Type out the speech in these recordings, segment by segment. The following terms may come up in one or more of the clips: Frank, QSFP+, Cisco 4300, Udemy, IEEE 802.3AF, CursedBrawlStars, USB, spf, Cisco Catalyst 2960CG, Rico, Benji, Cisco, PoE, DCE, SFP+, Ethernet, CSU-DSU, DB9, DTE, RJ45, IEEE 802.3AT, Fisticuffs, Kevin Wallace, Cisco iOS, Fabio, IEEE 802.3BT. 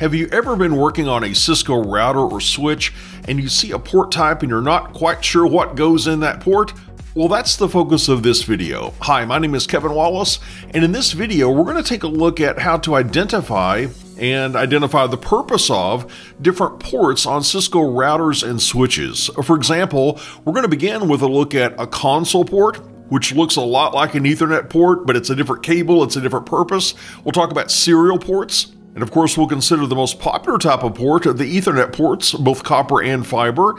Have you ever been working on a Cisco router or switch and you see a port type and you're not quite sure what goes in that port? Well, that's the focus of this video. Hi, my name is Kevin Wallace, and in this video, we're going to take a look at how to identify the purpose of different ports on Cisco routers and switches. For example, we're going to begin with a look at a console port, which looks a lot like an Ethernet port, but it's a different cable, it's a different purpose. We'll talk about serial ports. And of course, we'll consider the most popular type of port, the Ethernet ports, both copper and fiber.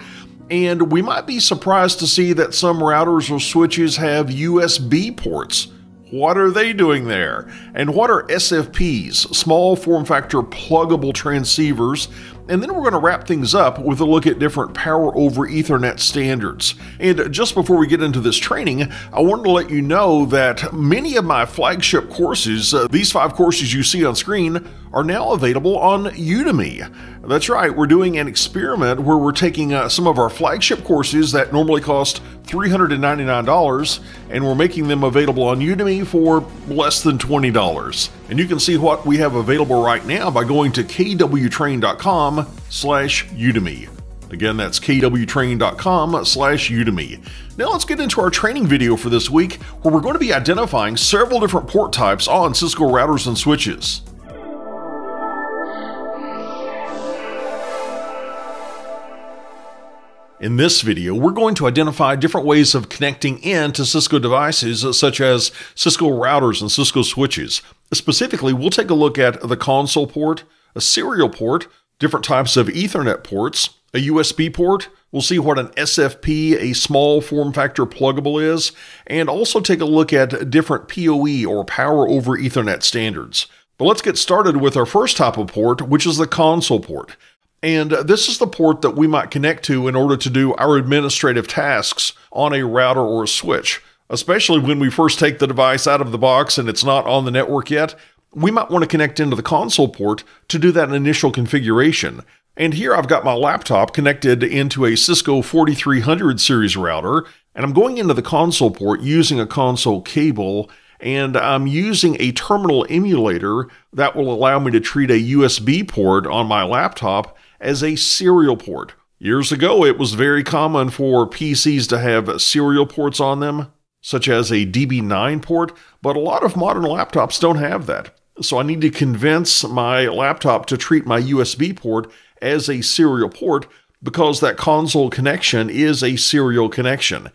And we might be surprised to see that some routers or switches have USB ports. What are they doing there? And what are SFPs, small form factor pluggable transceivers? And then we're going to wrap things up with a look at different power over Ethernet standards. And just before we get into this training, I wanted to let you know that many of my flagship courses, these 5 courses you see on screen, are now available on Udemy. That's right, we're doing an experiment where we're taking some of our flagship courses that normally cost $399 and we're making them available on Udemy for less than $20. And you can see what we have available right now by going to kwtrain.com/Udemy. Again, that's kwtrain.com/Udemy. Now let's get into our training video for this week, where we're going to be identifying several different port types on Cisco routers and switches. In this video, we're going to identify different ways of connecting in to Cisco devices, such as Cisco routers and Cisco switches. Specifically, we'll take a look at the console port, a serial port, different types of Ethernet ports, a USB port. We'll see what an SFP, a small form factor pluggable, is, and also take a look at different PoE or power over Ethernet standards. But let's get started with our first type of port, which is the console port. And this is the port that we might connect to in order to do our administrative tasks on a router or a switch, especially when we first take the device out of the box and it's not on the network yet. We might want to connect into the console port to do that initial configuration. And here I've got my laptop connected into a Cisco 4300 series router, and I'm going into the console port using a console cable, and I'm using a terminal emulator that will allow me to treat a USB port on my laptop as a serial port. Years ago, it was very common for PCs to have serial ports on them, such as a DB9 port, but a lot of modern laptops don't have that. So I need to convince my laptop to treat my USB port as a serial port because that console connection is a serial connection.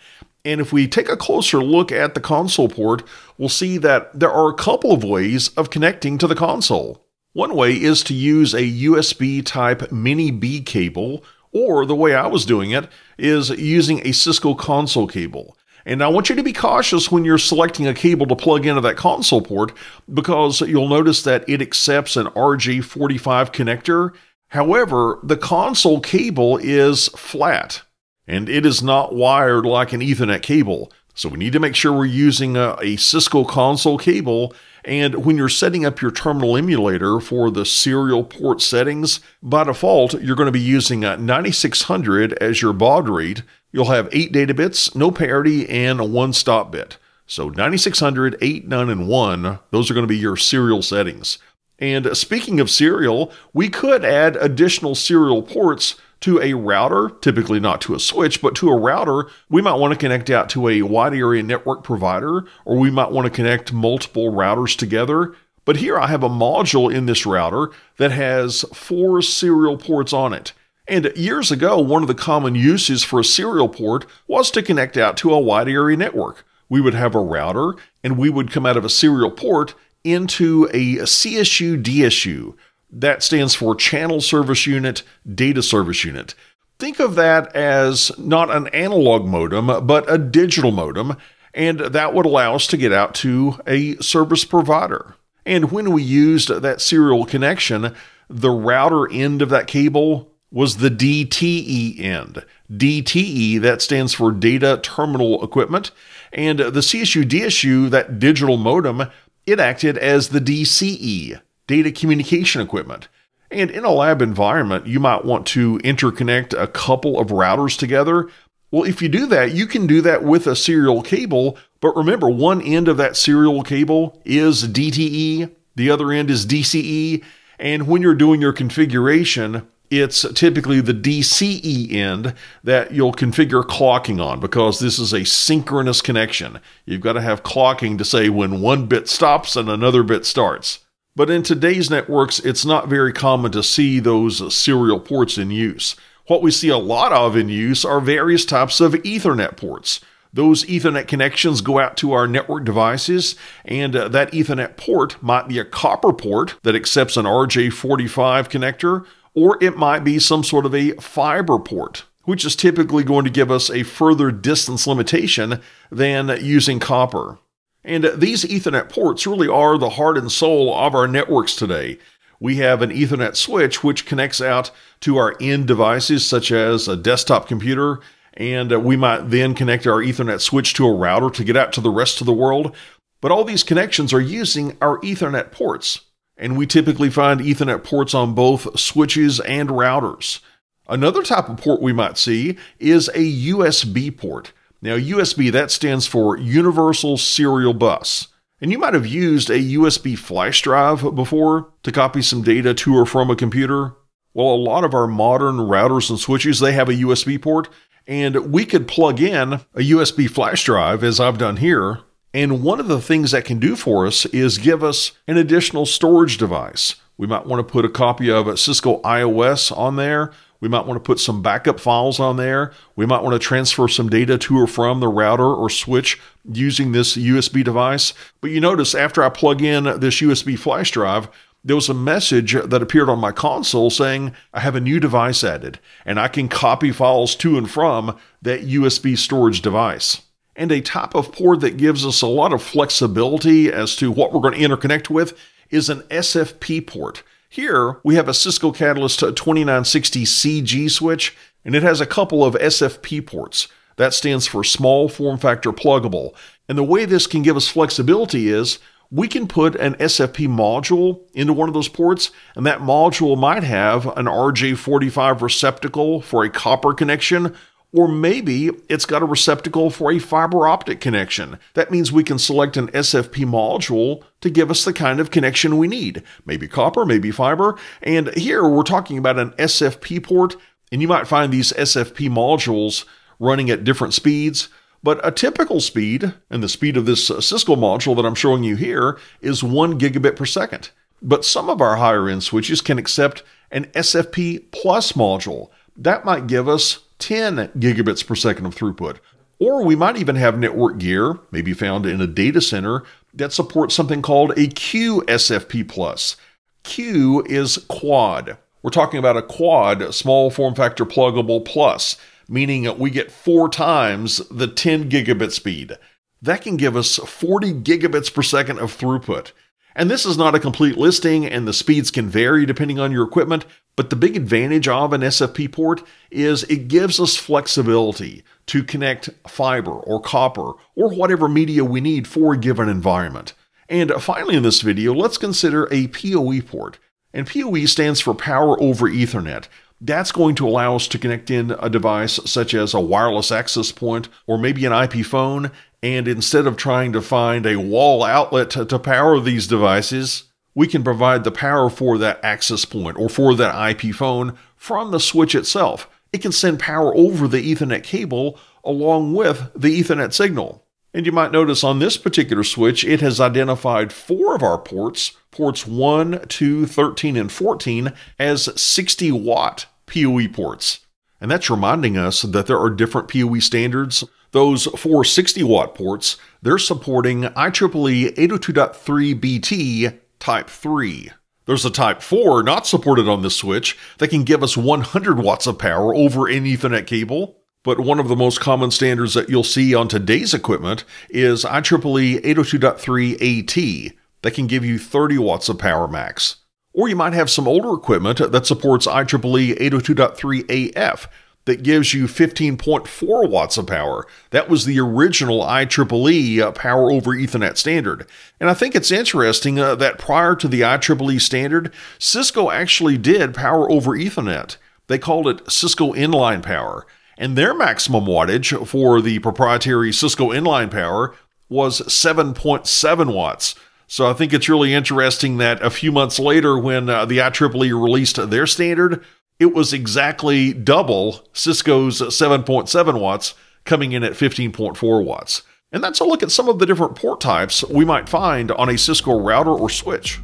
And if we take a closer look at the console port, we'll see that there are a couple of ways of connecting to the console. One way is to use a USB type mini B cable, or the way I was doing it is using a Cisco console cable. And I want you to be cautious when you're selecting a cable to plug into that console port, because you'll notice that it accepts an RJ45 connector. However, the console cable is flat and it is not wired like an Ethernet cable. So we need to make sure we're using a Cisco console cable. And when you're setting up your terminal emulator for the serial port settings, by default, you're going to be using 9600 as your baud rate. You'll have 8 data bits, no parity, and 1 stop bit. So 9600, 8, 9, and 1, those are going to be your serial settings. And speaking of serial, we could add additional serial ports to a router, typically not to a switch, but to a router. We might want to connect out to a wide area network provider, or we might want to connect multiple routers together. But here I have a module in this router that has 4 serial ports on it. And years ago, one of the common uses for a serial port was to connect out to a wide area network. We would have a router, and we would come out of a serial port into a CSU-DSU. That stands for Channel Service Unit, Data Service Unit. Think of that as not an analog modem, but a digital modem, and that would allow us to get out to a service provider. And when we used that serial connection, the router end of that cable was the DTE end. DTE, that stands for Data Terminal Equipment, and the CSU-DSU, that digital modem, it acted as the DCE, Data Communication Equipment. And in a lab environment, you might want to interconnect a couple of routers together. Well, if you do that, you can do that with a serial cable, but remember, one end of that serial cable is DTE, the other end is DCE, And when you're doing your configuration, it's typically the DCE end that you'll configure clocking on, because this is a synchronous connection. You've got to have clocking to say when one bit stops and another bit starts. But in today's networks, it's not very common to see those serial ports in use. What we see a lot of in use are various types of Ethernet ports. Those Ethernet connections go out to our network devices, and that Ethernet port might be a copper port that accepts an RJ45 connector, or it might be some sort of a fiber port, which is typically going to give us a further distance limitation than using copper. And these Ethernet ports really are the heart and soul of our networks today. We have an Ethernet switch which connects out to our end devices, such as a desktop computer, and we might then connect our Ethernet switch to a router to get out to the rest of the world. But all these connections are using our Ethernet ports, and we typically find Ethernet ports on both switches and routers. Another type of port we might see is a USB port. Now, USB, that stands for Universal Serial Bus. And you might have used a USB flash drive before to copy some data to or from a computer. Well, a lot of our modern routers and switches, they have a USB port, and we could plug in a USB flash drive, as I've done here. And one of the things that can do for us is give us an additional storage device. We might want to put a copy of a Cisco iOS on there. We might want to put some backup files on there. We might want to transfer some data to or from the router or switch using this USB device. But you notice after I plug in this USB flash drive, there was a message that appeared on my console saying, I have a new device added, and I can copy files to and from that USB storage device. And a type of port that gives us a lot of flexibility as to what we're going to interconnect with is an SFP port. Here, we have a Cisco Catalyst 2960CG switch, and it has a couple of SFP ports. That stands for Small Form Factor Pluggable. And the way this can give us flexibility is we can put an SFP module into one of those ports, and that module might have an RJ45 receptacle for a copper connection, or maybe it's got a receptacle for a fiber optic connection. That means we can select an SFP module to give us the kind of connection we need. Maybe copper, maybe fiber. And here we're talking about an SFP port, and you might find these SFP modules running at different speeds. But a typical speed, and the speed of this Cisco module that I'm showing you here, is 1 gigabit per second. But some of our higher end switches can accept an SFP plus module. That might give us 10 gigabits per second of throughput. Or we might even have network gear, maybe found in a data center, that supports something called a QSFP+. Q is quad. We're talking about a quad, small form factor pluggable plus, meaning that we get 4 times the 10 gigabit speed. That can give us 40 gigabits per second of throughput. And this is not a complete listing, and the speeds can vary depending on your equipment, but the big advantage of an SFP port is it gives us flexibility to connect fiber or copper or whatever media we need for a given environment. And finally in this video, let's consider a PoE port. And PoE stands for Power over Ethernet. That's going to allow us to connect in a device such as a wireless access point or maybe an IP phone, and instead of trying to find a wall outlet to power these devices, we can provide the power for that access point or for that IP phone from the switch itself. It can send power over the Ethernet cable along with the Ethernet signal. And you might notice on this particular switch, it has identified 4 of our ports, ports 1, 2, 13, and 14, as 60-watt PoE ports. And that's reminding us that there are different PoE standards. Those 4 60-watt ports, they're supporting IEEE 802.3BT Type 3. There's a Type 4 not supported on this switch that can give us 100 watts of power over an Ethernet cable. But one of the most common standards that you'll see on today's equipment is IEEE 802.3AT that can give you 30 watts of power max. Or you might have some older equipment that supports IEEE 802.3AF that gives you 15.4 watts of power. That was the original IEEE Power over Ethernet standard. And I think it's interesting that prior to the IEEE standard, Cisco actually did Power over Ethernet. They called it Cisco Inline Power. And their maximum wattage for the proprietary Cisco inline power was 7.7 watts. So I think it's really interesting that a few months later, when the IEEE released their standard, it was exactly double Cisco's 7.7 watts, coming in at 15.4 watts. And that's a look at some of the different port types we might find on a Cisco router or switch.